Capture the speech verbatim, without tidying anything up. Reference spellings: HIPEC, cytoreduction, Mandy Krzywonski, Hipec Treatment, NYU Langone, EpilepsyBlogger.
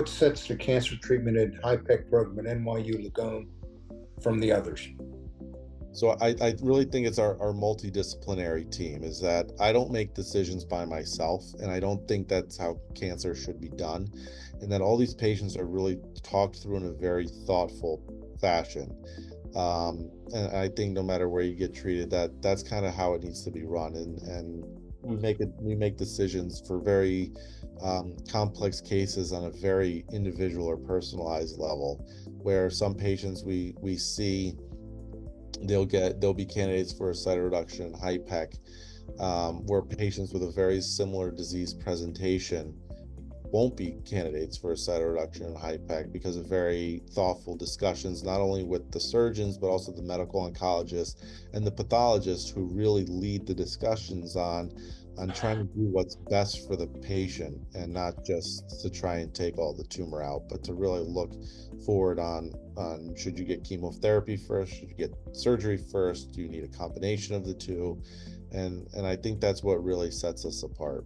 what sets the cancer treatment and HIPEC program at N Y U Langone from the others? So I, I really think it's our, our multidisciplinary team, is that I don't make decisions by myself, and I don't think that's how cancer should be done, and that all these patients are really talked through in a very thoughtful fashion. Um, and I think no matter where you get treated, that that's kind of how it needs to be run. And, and we make it, we make decisions for very um, complex cases on a very individual or personalized level, where some patients we, we see they'll get they'll be candidates for a cytoreduction and HIPEC, um, where patients with a very similar disease presentation won't be candidates for a cytoreduction and HIPEC because of very thoughtful discussions, not only with the surgeons, but also the medical oncologists and the pathologists who really lead the discussions on, on trying to do what's best for the patient, and not just to try and take all the tumor out, but to really look forward on on should you get chemotherapy first, should you get surgery first, do you need a combination of the two? And, and I think that's what really sets us apart.